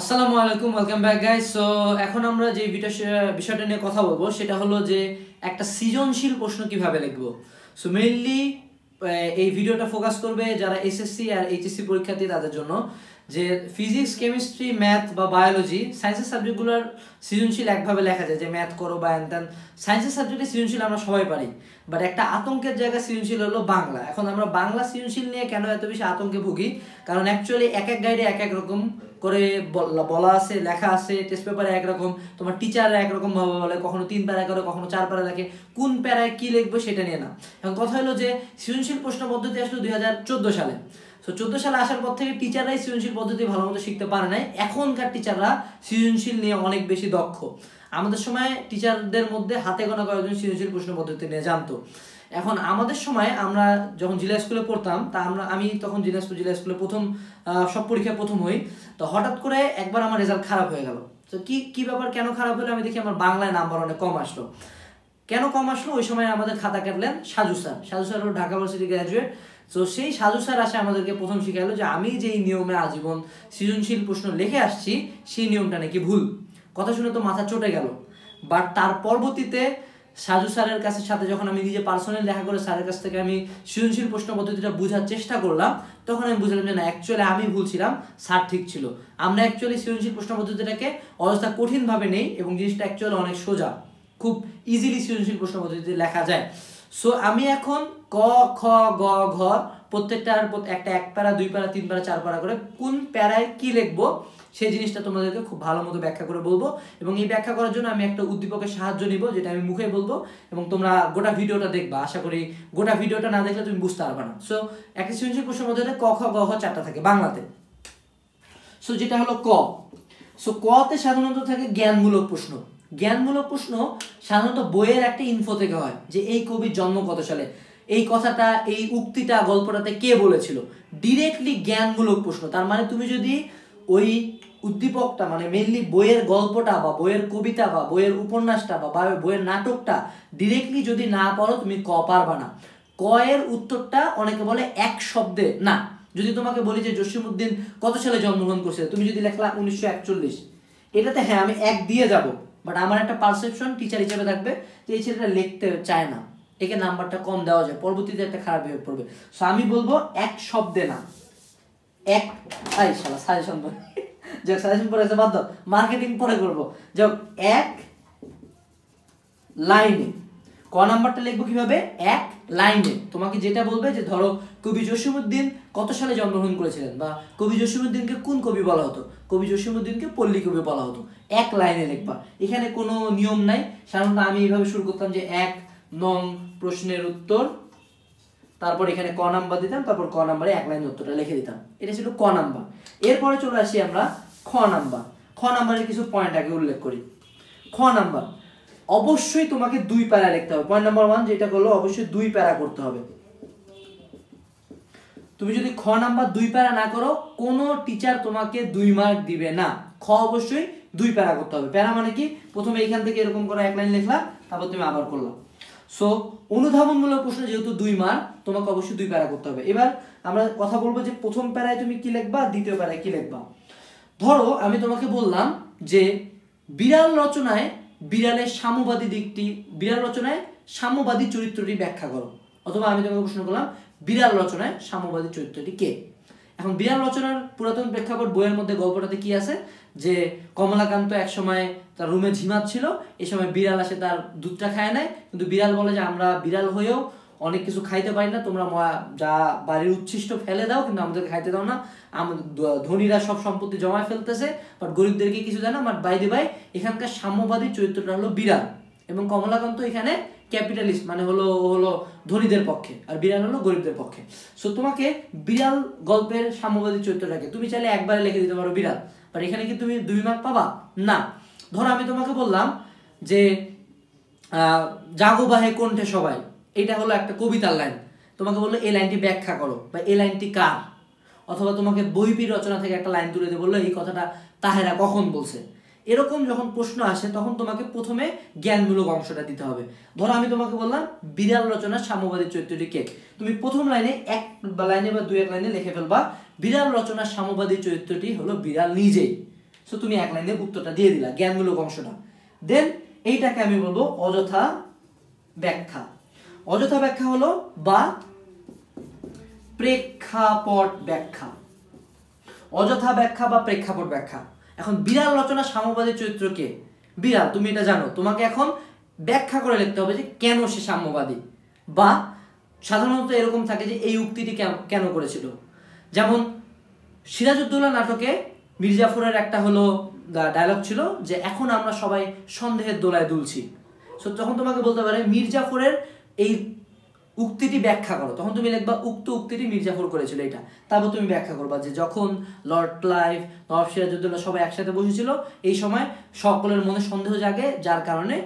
Assalamualaikum, welcome back guys। So এখন আমরা যে বিষয়টা নিয়ে কথা বলবো সেটা হলো যে একটা সৃজনশীল প্রশ্ন কিভাবে লিখব। সো মেইনলি এই ভিডিওটা ফোকাস করবে যারা এসএসসি আর এইচএসসি পরীক্ষার্থী তাদের জন্য, যে ফিজিক্স, কেমিস্ট্রি, ম্যাথ বা বায়োলজি সায়েন্সের সাবজেক্টগুলোর সৃজনশীল একভাবে লেখা যায় যে ম্যাথ করো বা এন্টান। সায়েন্সের সাবজেক্টে সৃজনশীল আমরা সবাই পারি, বাট একটা আতঙ্কের জায়গা সৃজনশীল হলো বাংলা। এখন আমরা বাংলা সৃজনশীল নিয়ে কেন এত বেশি আতঙ্কে ভুগি, কারণ অ্যাকচুয়ালি এক এক গাইডে এক এক রকম করে বলা আছে, লেখা আছে। টেস্ট পেপারে একরকম, তোমার টিচাররা একরকমভাবে বলে, কখনো 3 প্যারা করে, কখনো 4 প্যারা লেখে। কোন প্যারায় কী লিখবো সেটা নিয়ে না। এখন কথা হলো যে সৃজনশীল প্রশ্ন পদ্ধতি আসলো 2014 সালে। সো 14 সালে আসার পর থেকে টিচাররাই সৃজনশীল পদ্ধতি ভালো মতো শিখতে পারে নাই। এখনকার টিচাররা সৃজনশীল নিয়ে অনেক বেশি দক্ষ। আমাদের সময় টিচারদের মধ্যে হাতে গোনা কয়েকজন সৃজনশীল প্রশ্ন পদ্ধতি নিয়ে জানতো। এখন আমাদের সময় আমরা যখন জিলা স্কুলে পড়তাম, তা আমি তখন জিলা স্কুলে প্রথম সব পরীক্ষায় প্রথম হই। তো হঠাৎ করে একবার আমার রেজাল্ট খারাপ হয়ে গেল। তো কী ব্যাপার, কেন খারাপ হলো? আমি দেখি আমার বাংলায় নাম্বার অনেক কম আসলো। কেন কম আসলো? ওই সময় আমাদের খাতা কাটলেন সাজু স্যার, হলো ঢাকা ইউনিভার্সিটি গ্র্যাজুয়েট। তো সেই সাজু স্যার আসে আমাদেরকে প্রথম শিখালো যে আমি যেই নিয়মে আজীবন সৃজনশীল প্রশ্ন লিখে আসছি সেই নিয়মটা নাকি ভুল। কথা শুনে তো মাথা চটে গেল। বাট তার পরবর্তীতে সাজু স্যারের সাথে যখন আমি নিজে পার্সোনাল দেখা করে স্যারের কাছ থেকে আমি সৃজনশীল প্রশ্ন পদ্ধতিটা বোঝার চেষ্টা করলাম, তখন আমি বুঝলাম যে না, অ্যাকচুয়ালি আমি ভুল ছিলাম, স্যার ঠিক ছিল। আমরা অ্যাকচুয়ালি সৃজনশীল প্রশ্ন পদ্ধতিটাকে অযথা কঠিনভাবে নেই এবং জিনিসটা অ্যাকচুয়ালি অনেক সোজা, খুব ইজিলি সৃজনশীল প্রশ্ন পদ্ধতিতে লেখা যায়। সো আমি এখন ক, খ, গ, ঘ প্রত্যেকটার একটা 1 প্যারা 2 প্যারা 3 প্যারা 4 প্যারা করে কোন প্যারায় কী লিখবো সেই জিনিসটা তোমাদেরকে খুব ভালো মতো ব্যাখ্যা করে বলবো। এবং এই ব্যাখ্যা করার জন্য আমি একটা উদ্দীপকের সাহায্য নিব, যেটা আমি মুখে বলবো এবং তোমরা গোটা ভিডিওটা দেখবা। আশা করি গোটা ভিডিওটা না দেখলে তুমি বুঝতে পারবে না। সো একটা সৃজনশীল প্রশ্নের মধ্যে ক, খ, গ, ঘ 4টা থাকে বাংলাতে। সো যেটা হলো ক। সো কতে সাধারণত থাকে জ্ঞানমূলক প্রশ্ন। জ্ঞানমূলক প্রশ্ন সাধারণত বইয়ের একটা ইনফো থেকে হয়, যে এই কবির জন্ম কত সালে, এই কথাটা, এই উক্তিটা, গল্পটাতে কে বলেছিল, ডিরেক্টলি জ্ঞানমূলক প্রশ্ন। তার মানে তুমি যদি ওই উদ্দীপকটা, মানে মেইনলি বইয়ের গল্পটা বা বইয়ের কবিতা বা বইয়ের উপন্যাসটা বা বইয়ের নাটকটা ডিরেক্টলি যদি না পড়ো তুমি ক পারবা না। ক এর উত্তরটা অনেকে বলে এক শব্দে না। যদি তোমাকে বলি যে জসিমউদ্দিন কত সালে জন্মগ্রহণ করছে, তুমি যদি লেখলা 1941, এটাতে হ্যাঁ আমি এক দিয়ে যাব, বাট আমার একটা পারসেপশন টিচার হিসেবে থাকবে যে এই ছেলেটা লিখতে চায় না, একে নাম্বারটা কম দেওয়া যায়, পরবর্তীতে একটা খারাপ বিহেভ করবে। সো আমি বলবো এক শব্দে না, এক আই শালা সাজেশন পড়ে যাক, সাজেশন পড়ে আছে বাদ দাও, মার্কেটিং পরে করবো। যাক, এক লাইনে ক নাম্বারটা লিখবো কিভাবে? এক লাইনে তোমাকে যেটা বলবে যে ধরো কবি জসিমউদ্দিন কত সালে জন্মগ্রহণ করেছিলেন, বা কবি জসিমউদ্দিনকে কোন কবি বলা হতো, কবি জসিমউদ্দিনকে পল্লী কবি বলা হতো। এক লাইনে লিখবা, এখানে কোনো নিয়ম নাই। সাধারণত আমি এইভাবে শুরু করতাম যে 1 নং প্রশ্নের উত্তর, তারপর এখানে ক নাম্বার দিতাম, তারপর ক নাম্বারে এক লাইনের উত্তরটা লিখে দিতাম। এটা ছিল ক নাম্বার। এরপরে চলে আসি আমরা খ নাম্বার। খ নাম্বারের কিছু পয়েন্ট আগে উল্লেখ করি। খ নাম্বার অবশ্যই তোমাকে 2 প্যারা লিখতে হবে। পয়েন্ট নাম্বার 1 যেটা হলো অবশ্যই 2 প্যারা করতে হবে। তুমি যদি খ নাম্বার 2 প্যারা না করো, কোনো টিচার তোমাকে 2 মার্ক দিবে না। খ অবশ্যই 2 প্যারা করতে হবে। প্যারা মানে কি? প্রথমে এইখান থেকে এরকম করে এক লাইন লিখলা, তারপর তুমি আবার করলা। সো অনুধাবনমূলক প্রশ্ন যেহেতু 2 মার্ক, তোমাকে অবশ্যই 2 প্যারা করতে হবে। এবার আমরা কথা বলবো যে প্রথম প্যারায় তুমি কি লিখবা, দ্বিতীয় প্যারায় কি লিখবা। ধরো আমি তোমাকে বললাম যে বিড়াল রচনায় সাম্যবাদী চরিত্রটি ব্যাখ্যা করো, অথবা আমি তোমাকে প্রশ্ন করলাম বিড়াল রচনায় সাম্যবাদী চরিত্রটি কে। এখন বিড়াল রচনার পুরাতন প্রেক্ষাপট বইয়ের মধ্যে গল্পটাতে কি আছে, যে কমলাকান্ত এক সময় তার রুমে ঝিমাচ্ছিল, এই সময় বিড়াল আসে, তার দুধটা খায় নেয়, কিন্তু বিড়াল বলে যে আমরা বিড়াল হয়েও অনেক কিছু খাইতে পারি না, তোমরা যা বাড়ির উচ্ছিষ্ট ফেলে দাও কিন্তু আমাদেরকে খাইতে দাও না, আমাদের ধনীরা সব সম্পত্তি জমায় ফেলতেছে বাট গরিবদেরকে কিছু দেয় না। বাট বাই দি বাই, এখানকার সাম্যবাদী চরিত্রটা হলো বিড়াল, এবং কমলাকান্ত এখানে ক্যাপিটালিস্ট, মানে হলো ধনীদের পক্ষে, আর বিড়াল হলো গরিবদের পক্ষে। সো তোমাকে বিড়াল গল্পের সাম্যবাদী চরিত্রটাকে তুমি চাইলে একবারে লিখে দিতে পারো বিড়াল, বাট এখানে কি তুমি 2 মার্ক পাবা না। ধরো আমি তোমাকে বললাম যে জাগোবাহে কণ্ঠে সবাই, এটা হলো একটা কবিতার লাইন, তোমাকে বললো এই লাইনটি ব্যাখ্যা করো বা এই লাইনটি কার, অথবা তোমাকে বইপির রচনা থেকে একটা লাইন তুলে দিয়ে বললো এই কথাটা তাহেরা কখন বলছে। এরকম যখন প্রশ্ন আসে তখন তোমাকে প্রথমে জ্ঞানমূলক অংশটা দিতে হবে। ধরো আমি তোমাকে বললাম বিড়াল রচনার সাম্যবাদী চরিত্রটি কে, তুমি প্রথম লাইনে এক লাইনে বা 2-1 লাইনে লিখে ফেলবা বিড়াল রচনার সাম্যবাদী চরিত্রটি হলো বিড়াল নিজেই। सो तुम एक लाइने उत्तर दिए दिला ज्ञानमूलक अंशा दें यही बोलो अजथा व्याख्या हलो बा प्रेक्षापट व्याख्या अजथा व्याख्या बा प्रेक्षापट व्याख्या एखन बिड़ाल रचना साम्यवादी चरित्र के बिड़ाल तुम ये जानो तुम्हें एखन व्याख्या करे लिखते होबे जे केन से साम्यवादी बा साधारणत एरकम थाके जे एई उक्तिटी केन करेछिलो जेमन सिराजुद्दौला नाटके मिर्जाफरेर एक हलो डायलग छिलो जे एखन आमरा सबाई सन्देहेर दोलाय दुलछि सो तखन तुम्हें बोलते पारे मिर्जाफरेर एई उक्तिटी व्याख्या करो तखन तुम लिखबा उक्त उक्तिटी मिर्जाफर करेछिलो एटा तारपर तुम व्याख्या करबा जे जखन लर्ड क्लाइव नवाब सिराजुद्दौला सबाई एकसाथे बसेछिलो एई समय सकलेर मने सन्देह जागे जार कारणे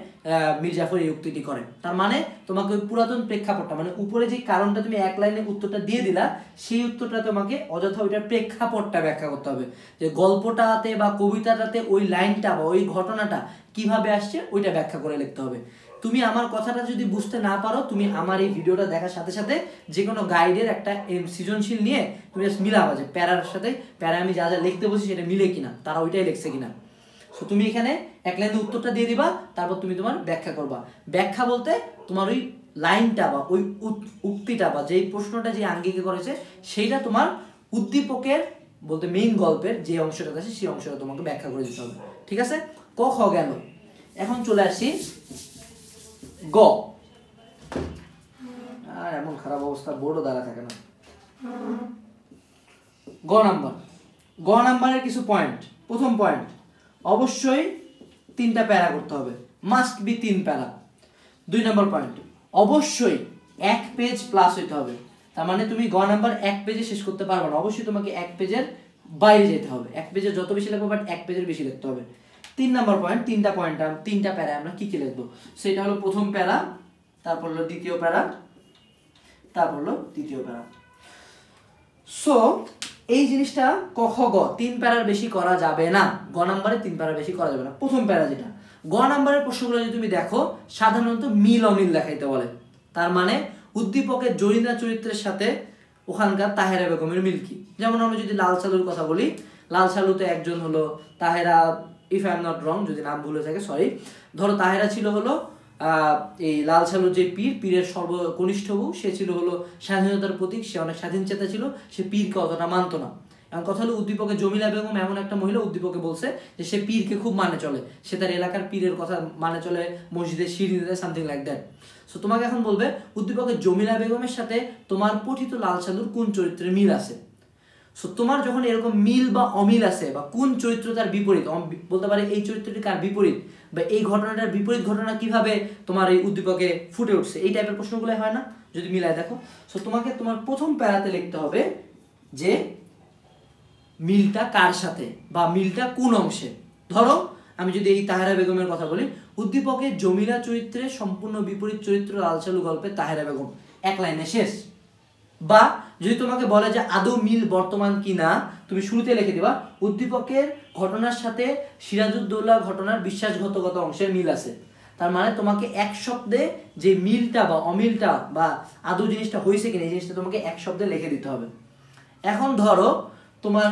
मिर्जाफर एई उक्तिटी करे तार माने तुम्हें ओई पुरातन प्रेक्षापट माने उपरे जे कारणटा तुम एक लाइने उत्तरटा दिए दिला सेई उत्तरटा तुम्हें अजथा ओइटार प्रेक्षापटटा व्याख्या करते होबे जे गल्पटाते बा कविताटाते ओई लाइनटा बा ओई घटनाटा किभाबे आसछे ओइटा व्याख्या करे लिखते होबे তুমি আমার কথাটা যদি বুঝতে না পারো তুমি আমার এই ভিডিওটা দেখার সাথে সাথে যে কোনো গাইডের একটা সৃজনশীল নিয়ে তুমি জাস্ট মিলাবা যে প্যারার সাথে প্যারা আমি যা যা লিখতে বসি সেটা মিলে কিনা তারা ওইটাই লিখছে কিনা সো তুমি এখানে এক লাইনে উত্তরটা দিয়ে দিবা তারপর তুমি তোমার ব্যাখ্যা করবা ব্যাখ্যা বলতে তোমার ওই লাইনটা বা ওই উক্তিটা বা যেই প্রশ্নটা যে আঙ্গিকে করেছে সেইটা তোমার উদ্দীপকের বলতে মেইন গল্পের যে অংশটা আছে সেই অংশটা তোমাকে ব্যাখ্যা করে দিতে হবে ঠিক আছে ক খ গেল এখন চলে আসি ग एम खराब अवस्था बोर्ड दाड़ा थे ग नम्बर किछु पॉइंट प्रथम पॉइंट अवश्य तीनटा पैरा करते मास्ट बी तीन पैरा दुई नम्बर पॉइंट अवश्य एक पेज प्लस होते तार माने तुम ग नम्बर एक पेजे शेष करते पारबो ना अवश्य तुम्हें एक पेजर बाइरे जेते होबे एक पेजे जत बेशी लागबे बाट एक पेजर बेशी लिखते होबे तीन नम्बर पॉइंट तीन पैरा की लिखब से प्रथम पैरा तारपर हलो द्वितीय पैरा तारपर हलो तृतीय पैरा सो এই জিনিসটা ক খ গ তিন প্যারার বেশি করা যাবে না গ নম্বরে তিন প্যারার বেশি করা যাবে না প্রথম প্যারা যেটা গ নম্বরের প্রশ্নগুলো যদি তুমি দেখো সাধারণত মিল অমিল দেখাইতে বলে তার মানে উদ্দীপকের জরিনা চরিত্রের সাথে ওখানকার তাহেরা বেগমের মিল কি যেমন আমরা যদি লাল সালুর কথা বলি লাল সালুতে একজন হলো Tahera if I am not wrong जो नाम भूले थे सरि धरो ताहेरा छिलो हलो लाल सालुर जो पीर पीर सर्वकनिष्ठ बऊ से हलो स्वाधीनतार प्रतीक से अनेक स्वाधीन चेता छिलो से पीर के अतटा मानतो ना एमन कथा हलो उद्दीपके जमिला बेगम एमन एक महिला उद्दीपके बोलछे जे से पीर के खूब माने चले से तार एलाकार पीरेर कथा माने चले मस्जिदे सीढ़ी देय सामथिंग लाइक दैट सो तुम्हें एखन बोलबे उद्दीपके जमिला बेगमेर साथे तोमार पठित लाल सालुर कोन चरित्रे मिल आछे सो तुम्हार जो एरकम मिल बा अमिल आछे बा कुन चरित्र तार विपरीत बोलते पारे एई चरित्रटी कार विपरीत बा एई घटनाटार विपरीत घटना किभाबे तुम्हार एई उद्दीपके फुटे उठछे एई टाइपेर प्रश्नगुलो हय ना जदि मिलाय देखो सो तुम्हें तुम्हार प्रथम पैराते लिखते होबे जे मिलटा कार साथे बा मिलटा कोन अंशे धरो आमि जदि एई ताहेरा बेगमेर कथा बोली उद्दीपके जमिला चरित्रे सम्पूर्ण विपरीत चरित्र लाल सालु गल्पे ताहेरा बेगम एक लाइने शेष बा जो तुम्हें बोले जे आदौ मिल बर्तमान की ना तुम शुरूते लिखे देवा उद्दीपकेर घटनार साथे सिराजुद्दौला घटनार विश्वासघातकता अंशेर मिल आछे तार माने तुम्हें एक शब्दे जे मिलटा बा अमिलटा बा आदौ जिनिसटा हयेछे किना जिनिसटा तुम्हें एक शब्दे लिखे दिते होबे एखन धरो तुम्हार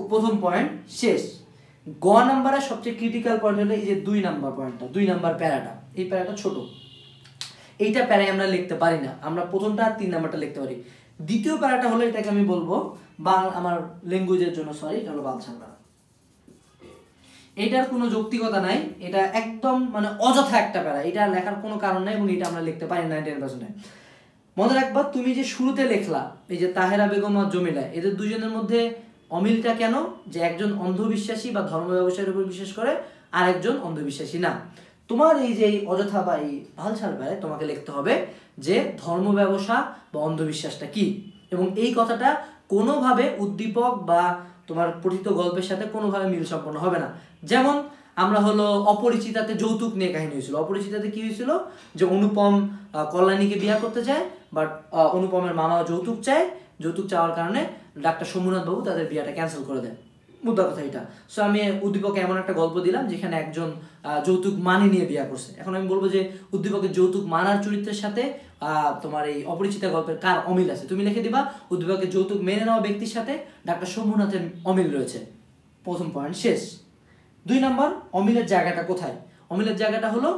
प्रथम पॉइंट शेष ग नम्बरेर सबचेये क्रिटिकल पॉइंट हलो एई जे दुई नम्बर पॉइंटटा दुई नम्बर पैराटा एई पैराटा छोटो एइटा पैराय आमरा लिखते पारि ना आमरा प्रथमटा आर तीन नम्बरटा लिखते पारि দ্বিতীয় প্যারাটা হলো এটাকে আমি বলবো বাংলা আমার ল্যাঙ্গুয়েজের জন্য সরি এটা হলো বালছাল প্যারা এটার কোনো যৌক্তিকতা নাই এটা একদম মানে অযথা একটা প্যারা এটা লেখার কোনো কারণ নাই এবং এটা আমরা লিখতে পারি না 90% মনে রাখবা তুমি যে শুরুতে লেখলা এই যে তাহেরা বেগম আর জমিলা এদের দুজনের মধ্যে অমিলটা কেন যে একজন অন্ধবিশ্বাসী বা ধর্ম ব্যবসায়ের উপর বিশ্বাস করে আর একজন অন্ধবিশ্বাসী না তোমার এই যে অযথা বা এই বালছাল প্যারা তোমাকে লিখতে হবে যে ধর্ম ব্যবসা বা অন্ধবিশ্বাসটা কি এবং এই কথাটা কোনোভাবে উদ্দীপক বা তোমার পঠিত গল্পের সাথে কোনোভাবে মিল সম্পন্ন হবে না যেমন আমরা হলো অপরিচিতাতে যৌতুক নিয়ে কাহিনী হয়েছিল অপরিচিতাতে কি হয়েছিল যে অনুপম কল্যাণীকে বিয়ে করতে চায় বাট অনুপমের মামা যৌতুক চায় যৌতুক চাওয়ার কারণে ডাক্তার সোমনাথ বাবু তাদের বিয়েটা ক্যান্সেল করে দেয় मुद्दा कथा ये सो हमें उद्दीपक एम एक गल्प दिल जानने एक जौतुक मानी नहीं विया कर उद्दीपक जौतुक मानार चरित्रेर साथे तुम्हारे अपरिचिता गल्पेर कार अमिल आछे तुम लिखे दिबा उद्दीपक जौतुक मेने नेওয়া व्यक्तिर साथे डाक्टर शम्भुनाथेर अमिल रयेছে प्रथम पॉइंट शेष दुई नम्बर अमिलर जैगा कोथाय अमिलर जैगा हलो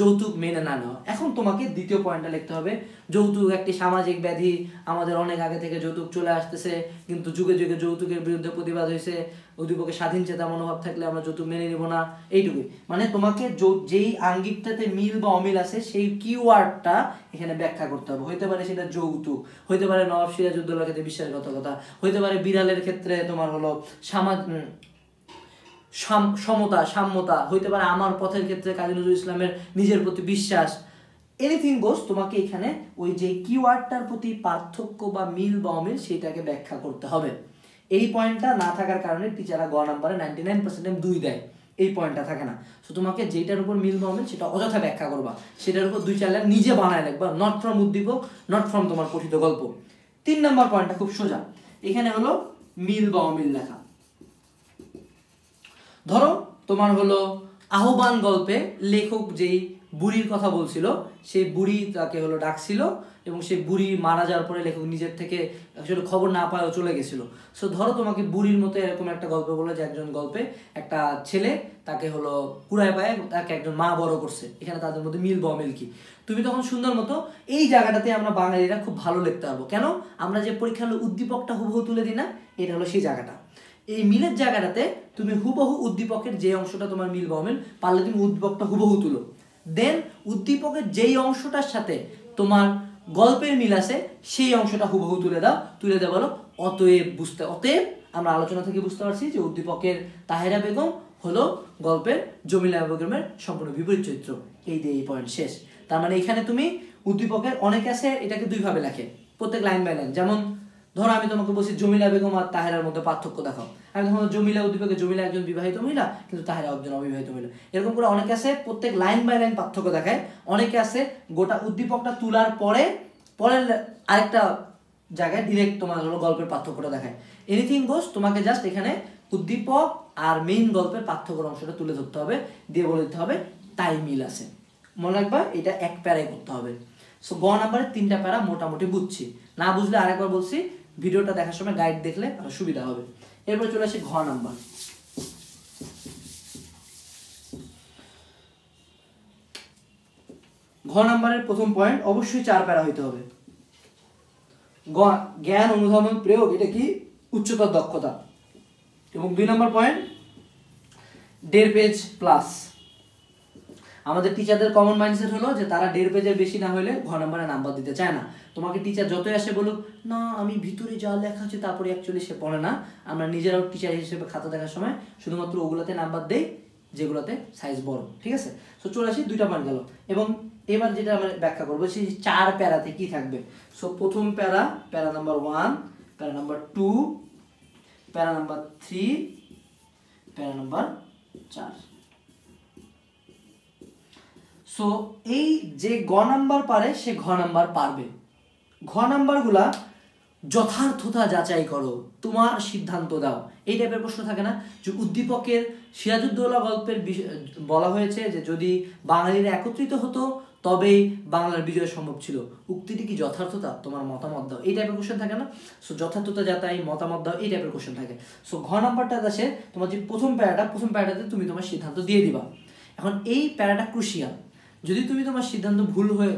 যৌতুক মেনে না নেওয়া। এখন তোমাকে দ্বিতীয় পয়েন্টটা লিখতে হবে। যৌতুক একটি সামাজিক ব্যাধি, আমাদের অনেক আগে থেকে যৌতুক চলে আসতেছে, কিন্তু যুগে যুগে যৌতুকের বিরুদ্ধে প্রতিবাদ হয়েছে। উদ্দীপকে স্বাধীন চেতা মনোভাব থাকলে আমরা যৌতুক মেনে নেব না, এইটুকুই। মানে তোমাকে যেই আঙ্গিকটাতে মিল বা অমিল আছে সেই কিওয়ার্ডটা এখানে ব্যাখ্যা করতে হবে। হইতে পারে সেটা যৌতুক, হইতে পারে নবাব সিরাজউদ্দৌলার ক্ষেত্রে বিশ্বাসঘাতকতা, হইতে পারে বিড়ালের ক্ষেত্রে তোমার হলো সমতা সাম্যতা, হইতে পারে আমার পথের ক্ষেত্রে কাজী নজরুল ইসলামের নিজের প্রতি বিশ্বাস। এনিথিং গোস, তোমাকে এখানে ওই যে কিওয়ার্ডটার প্রতি পার্থক্য বা মিল বা অমিল সেটাকে ব্যাখ্যা করতে হবে। এই পয়েন্টটা না থাকার কারণে টিচাররা গ নাম্বারে 99% দুই দেয়, এই পয়েন্টটা থাকে না। সো তোমাকে যেটার উপর মিল বা অমিল সেটা অযথা ব্যাখ্যা করবা, সেটার উপর দুই চার লাইন নিজে বানায় লিখবা, নট ফ্রম উদ্দীপক, নট ফ্রম তোমার পঠিত গল্প। ৩ নম্বর পয়েন্টটা খুব সোজা, এখানে হলো মিল বা অমিল লেখা। ধরো তোমার হলো আহ্বান গল্পে লেখক যেই বুড়ির কথা বলছিল, সেই বুড়ি তাকে হলো ডাকছিল এবং সেই বুড়ি মারা যাওয়ার পরে লেখক নিজের থেকে আসলে খবর না পায়ও চলে গেছিলো। সো ধরো তোমাকে বুড়ির মতো এরকম একটা গল্প বললো যে একজন গল্পে একটা ছেলে তাকে হলো কুড়ায় পায়, তাকে একজন মা বড় করছে। এখানে তাদের মধ্যে মিল বা অমিল কি? তুমি তখন সুন্দর মতো এই জায়গাটাতে আমরা বাঙালিরা খুব ভালো লিখতে পারবো। কেন? আমরা যে পরীক্ষা হলো উদ্দীপকটা হুবহু তুলে দিই না, এটা হলো সেই জায়গাটা। এই মিলের জায়গাটাতে তুমি হুবহু উদ্দীপকের যে অংশটা তোমার মিল বা অমিল, পারলে তুমি উদ্দীপকটা হুবহু তুলো। দেন উদ্দীপকের যেই অংশটার সাথে তোমার গল্পের মিল আছে সেই অংশটা হুবহু তুলে দাও। তুলে দেওয়া বলো, অতএব আমরা আলোচনা থেকে বুঝতে পারছি যে উদ্দীপকের তাহেরা বেগম হলো গল্পের জমিলা বেগমের সম্পূর্ণ বিপরীত চরিত্র। এই দিয়ে এই পয়েন্ট শেষ। তার মানে এখানে তুমি উদ্দীপকের অনেক আছে, এটাকে দুইভাবে লেখে প্রত্যেক লাইন বাই লাইন। যেমন ধরো আমি তোমাকে বলছি জমিলা বেগম আর তাহেরার মধ্যে পার্থক্য দেখাও, আমি তখন জমিলা উদ্দীপকে জমিলা একজন বিবাহিত মহিলা কিন্তু তাহেরা একজন অবিবাহিত মহিলা, এরকম করে অনেকে আছে প্রত্যেক লাইন বাই লাইন পার্থক্য দেখায়। অনেকে আছে গোটা উদ্দীপকটা তোলার পরের আরেকটা জায়গায় ডিরেক্ট তোমার হলো গল্পের পার্থক্যটা দেখায়। এনিথিং গোস, তোমাকে জাস্ট এখানে উদ্দীপক আর মেইন গল্পের পার্থক্যের অংশটা তুলে ধরতে হবে, দিয়ে বলে দিতে হবে তাই মিল আছে। মনে রাখবা এটা এক প্যারায় করতে হবে। সো গ নাম্বারের 3টা প্যারা মোটামুটি বুঝছি, না বুঝলে আরেকবার বলছি ভিডিওটা দেখার সময় গাইড দেখলে আরো সুবিধা হবে। এরপরে চলে আসি ঘ নাম্বার। ঘ নাম্বারের প্রথম পয়েন্ট অবশ্যই 4 প্যারা হইতে হবে। জ্ঞান অনুধাবন প্রয়োগ, এটা কি উচ্চতর দক্ষতা। এবং 2 নাম্বার পয়েন্ট 1.5 পেজ প্লাস। আমাদের টিচারদের কমন মাইন্ডসেট হলো যে তারা 1.5 পেজের বেশি না হলে ঘ নাম্বারে নাম্বার দিতে চায় না। তোমাকে টিচার যতই আসে বলুক না আমি ভিতরে যা লেখা আছে তারপরে অ্যাকচুয়ালি সে পড়ে না। আমরা নিজেরাও টিচার হিসেবে খাতা দেখার সময় শুধুমাত্র ওগুলোতে নাম্বার দেই যেগুলোতে সাইজ বড়, ঠিক আছে। সো 84 পয়েন্ট গেল। এবং এবার যেটা আমরা ব্যাখ্যা করবো সেই 4 প্যারাতে কি থাকবে। সো প্রথম প্যারা, প্যারা নাম্বার 1, প্যারা নাম্বার 2, প্যারা নাম্বার 3, প্যারা নাম্বার 4। সো এই যে গ নাম্বার পারে সে ঘ নাম্বার পারবে। ঘ নাম্বারগুলা যথার্থতা যাচাই করো, তোমার সিদ্ধান্ত দাও, এই টাইপের প্রশ্ন থাকে না। যে উদ্দীপকের সিরাজউদ্দৌলা গল্পের বলা হয়েছে যে যদি বাঙালিরা একত্রিত হতো তবেই বাংলার বিজয় সম্ভব ছিল, উক্তিটি কি যথার্থতা, তোমার মতামত দাও, এই টাইপের কোশ্চেন থাকে না। সো যথার্থতা যাচাই, মতামত দাও, এই টাইপের কোশ্চেন থাকে। সো ঘ নাম্বারটা আসে তোমার যে প্রথম প্যারাটাতে তুমি তোমার সিদ্ধান্ত দিয়ে দিবা। এখন এই প্যারাটা ক্রুশিয়াল। যদি তুমি তোমার সিদ্ধান্ত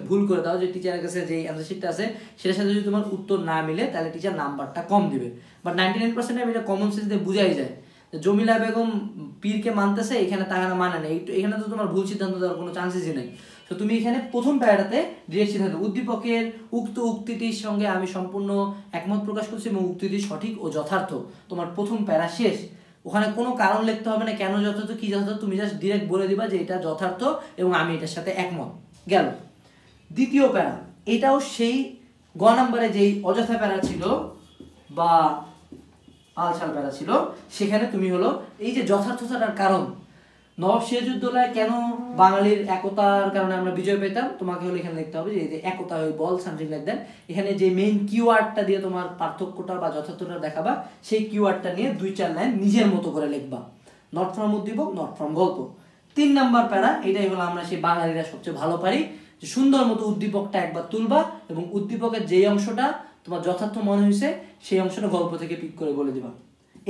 ভুল করে দাও, যে টিচারের কাছে যে অ্যান্সার শিটটা আছে সেটার সাথে যদি তোমার উত্তর না মিলে তাহলে টিচার নাম্বারটা কম দিবে। বাট 99% এটা কমন সেন্স দিয়ে বোঝাই যায়। জমিলা বেগম পীরকে মানতেছে, এখানে তাহারা মানে না, এখানে তো তোমার ভুল সিদ্ধান্ত দেওয়ার কোনো চান্সেসই নেই। তো তুমি এখানে প্রথম প্যারাটাতে ডিরেক্ট সিদ্ধান্ত উদ্দীপকের উক্তিটির সঙ্গে আমি সম্পূর্ণ একমত প্রকাশ করছি এবং উক্তিটি সঠিক ও যথার্থ, তোমার প্রথম প্যারা শেষ। ওখানে কোনো কারণ লিখতে হবে না, কেন যথার্থ কি যথার্থ, তুমি জাস্ট ডিরেক্ট বলে দিবা যে এটা যথার্থ এবং আমি এটার সাথে একমত। গেল দ্বিতীয় প্যারা। এটাও সেই গ নাম্বারে যেই অযথা প্যারা ছিল বা আলছাল প্যারা ছিল, সেখানে তুমি হলো এই যে যথার্থতার কারণ, নবাব সিরাজউদ্দৌলায় কেন বাঙালির একতার কারণে আমরা বিজয় পেতাম, তোমাকে হলো এখানে লিখতে হবে যে এই যে একতা হয়ে বল সামথিং লাইক দ্যাট। এখানে যে মেইন কিওয়ার্ডটা দিয়ে তোমার পার্থক্যটা বা যথার্থতা দেখাবা, সেই কিওয়ার্ডটা নিয়ে 2-4 লাইন নিজের মতো করে লিখবা, নট ফ্রম উদ্দীপক, নট ফ্রম গল্প। 3 নাম্বার প্যারা, এটাই হলো আমরা সেই বাঙালিরা সবচেয়ে ভালো পারি, যে সুন্দর মতো উদ্দীপকটা একবার তুলবা এবং উদ্দীপকের যেই অংশটা তোমার যথার্থ মনে হয়েছে সেই অংশটা গল্প থেকে পিক করে বলে দিবা।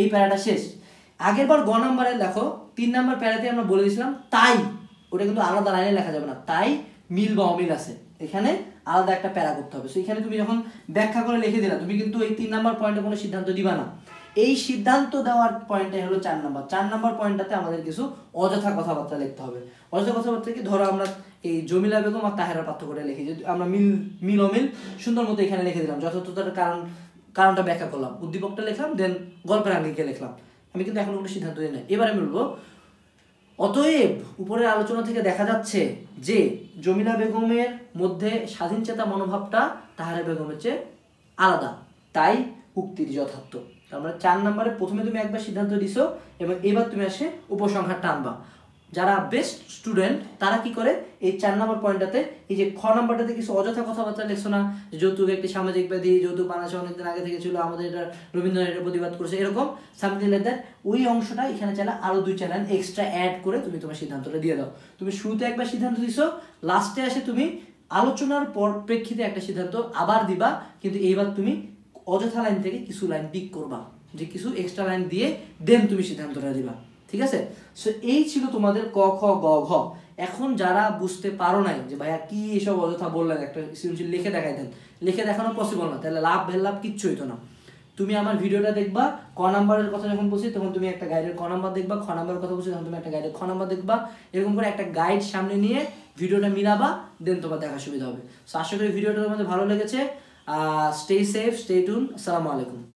এই প্যারাটা শেষ। আগেরবার গ নাম্বারে লেখো तीन नम्बर पैराते हम बोले दिलाम ताई ওটা কিন্তু আলাদা লাইনে লেখা যাবে না তাই মিল বা অমিল আছে এখানে আলাদা একটা প্যারা করতে হবে সো এখানে তুমি যখন ব্যাখ্যা করে লিখে দিলা তুমি কিন্তু এই 3 নাম্বার পয়েন্টে কোনো সিদ্ধান্ত দিবা না এই সিদ্ধান্ত দেওয়ার পয়েন্টটাই হলো 4 নাম্বার পয়েন্টটাতে আমাদের কিছু অযথা কথাবার্তা লিখতে হবে অযথা কথাবার্তা কি ধরো আমরা এই জমিলা বেগম আর তাহেরার পার্থক্যটা লিখি যদি আমরা মিল অমিল সুন্দর মতো এখানে লিখে দিলাম যথাযথতার কারণটা ব্যাখ্যা করলাম উদ্দীপকটা লিখলাম দেন গল্পের আঙ্গিকে লিখলাম আমি কিন্তু এখন কোনো সিদ্ধান্ত দিই না এবারে আমি বলবো অতএব উপরের আলোচনা থেকে দেখা যাচ্ছে যে জমিলা বেগমের মধ্যে স্বাধীনচেতা মনোভাবটা তাহারা বেগমের চেয়ে আলাদা তাই উক্তির যথার্থ তার মানে 4 নম্বরে প্রথমে তুমি একবার সিদ্ধান্ত দিছো এবং এবার তুমি আসে উপসংহার টানবা যারা বেস্ট স্টুডেন্ট তারা কি করে এই 4 নম্বর পয়েন্টটাতে এই যে খ নাম্বারটাতে কিছু অযথা কথাবার্তা লেখছো না যৌতুক একটি সামাজিক ব্যাধি যৌতুক বানাসে অনেক দিন আগে থেকে ছিল আমাদের এটা রবীন্দ্রনাথের প্রতিবাদ করেছে এরকম সামথিং লাইক দ্যাট ওই অংশটা এখানে চাইলে আরো 2-4 লাইন এক্সট্রা অ্যাড করে তুমি তোমার সিদ্ধান্তটা দিয়ে দাও তুমি শুরুতে একবার সিদ্ধান্ত দিছো লাস্টে এসে তুমি আলোচনার পরিপ্রেক্ষিতে একটা সিদ্ধান্ত আবার দিবা কিন্তু এইবার তুমি অযথা লাইন থেকে কিছু লাইন পিক করবা যে কিছু এক্সট্রা লাইন দিয়ে দেন তুমি সিদ্ধান্তটা দিবা ঠিক আছে সো এই ছিল তোমাদের ক খ গ ঘ এখন যারা বুঝতে পারো না যে ভাইয়া কি এসব অযথা বললেন একটা সৃজনশীল লিখে দেখাই দেন লিখে দেখানো পসিবল না তাহলে লাভ বেল্লাভ কিচ্ছু হইতো না তুমি আমার ভিডিওটা দেখবা ক নাম্বারের কথা যখন বলছি তখন তুমি একটা গাইডের ক নাম্বার দেখবা খ নাম্বারের কথা বলছি তখন তুমি একটা গাইডের খ নাম্বার দেখবা এরকম করে একটা গাইড সামনে নিয়ে ভিডিওটা মিলাবা দেন তোমার দেখা সুবিধা হবে সো আশা করি ভিডিওটা তোমাদের ভালো লেগেছে স্টে সেফ স্টে টিউন আসসালামু আলাইকুম